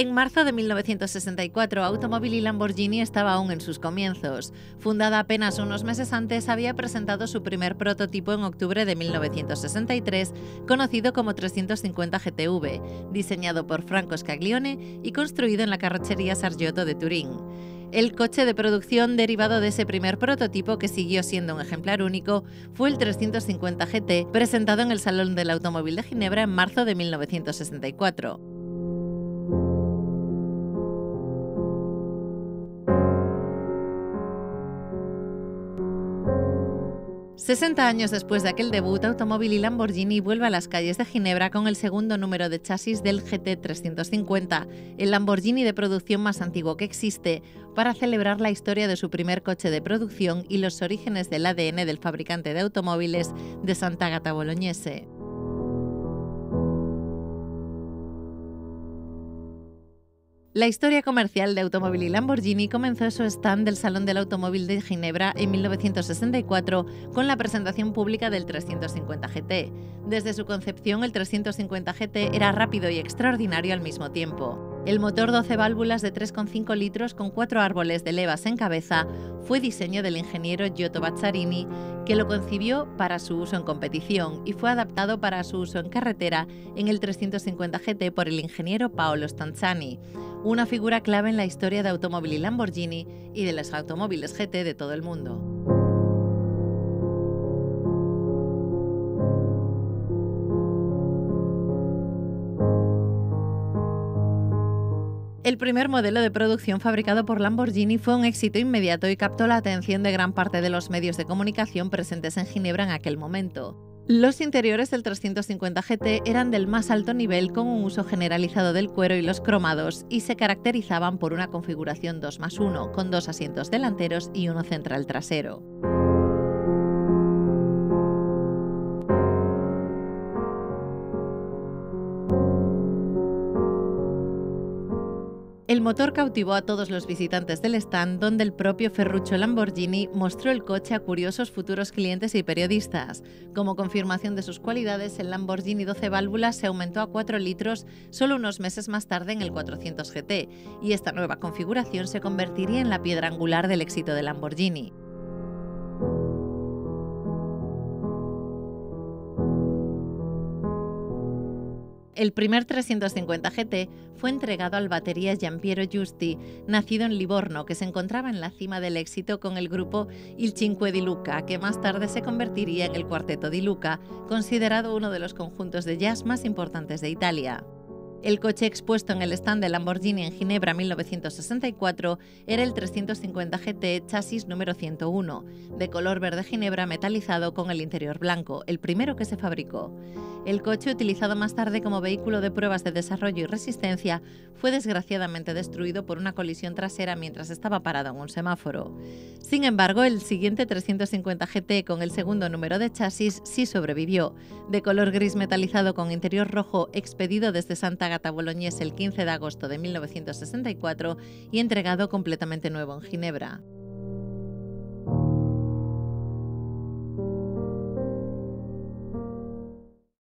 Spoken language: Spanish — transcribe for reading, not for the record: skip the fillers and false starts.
En marzo de 1964, Automobili Lamborghini estaba aún en sus comienzos. Fundada apenas unos meses antes, había presentado su primer prototipo en octubre de 1963, conocido como 350 GTV, diseñado por Franco Scaglione y construido en la carrocería Sargiotto de Turín. El coche de producción derivado de ese primer prototipo, que siguió siendo un ejemplar único, fue el 350 GT, presentado en el Salón del Automóvil de Ginebra en marzo de 1964. ...60 años después de aquel debut, Automobili Lamborghini vuelve a las calles de Ginebra con el segundo número de chasis del GT350... el Lamborghini de producción más antiguo que existe, para celebrar la historia de su primer coche de producción y los orígenes del ADN del fabricante de automóviles de Sant'Agata Bolognese. La historia comercial de Automobili Lamborghini comenzó en su stand del Salón del Automóvil de Ginebra en 1964 con la presentación pública del 350 GT. Desde su concepción, el 350 GT era rápido y extraordinario al mismo tiempo. El motor 12 válvulas de 3,5 litros con 4 árboles de levas en cabeza fue diseño del ingeniero Giotto Bizzarrini, que lo concibió para su uso en competición y fue adaptado para su uso en carretera en el 350 GT por el ingeniero Paolo Stanzani, una figura clave en la historia de Automobili Lamborghini y de los automóviles GT de todo el mundo. El primer modelo de producción fabricado por Lamborghini fue un éxito inmediato y captó la atención de gran parte de los medios de comunicación presentes en Ginebra en aquel momento. Los interiores del 350 GT eran del más alto nivel, con un uso generalizado del cuero y los cromados, y se caracterizaban por una configuración 2+1, con 2 asientos delanteros y uno central trasero. El motor cautivó a todos los visitantes del stand, donde el propio Ferruccio Lamborghini mostró el coche a curiosos futuros clientes y periodistas. Como confirmación de sus cualidades, el Lamborghini 12 válvulas se aumentó a 4 litros solo unos meses más tarde en el 400 GT, y esta nueva configuración se convertiría en la piedra angular del éxito de Lamborghini. El primer 350 GT fue entregado al batería Giampiero Giusti, nacido en Livorno, que se encontraba en la cima del éxito con el grupo Il Cinque di Luca, que más tarde se convertiría en el Cuarteto di Luca, considerado uno de los conjuntos de jazz más importantes de Italia. El coche expuesto en el stand de Lamborghini en Ginebra 1964 era el 350 GT chasis número 101, de color verde ginebra metalizado con el interior blanco, el primero que se fabricó. El coche, utilizado más tarde como vehículo de pruebas de desarrollo y resistencia, fue desgraciadamente destruido por una colisión trasera mientras estaba parado en un semáforo. Sin embargo, el siguiente 350 GT con el segundo número de chasis sí sobrevivió, de color gris metalizado con interior rojo, expedido desde Sant'Agata Bolognese el 15 de agosto de 1964 y entregado completamente nuevo en Ginebra.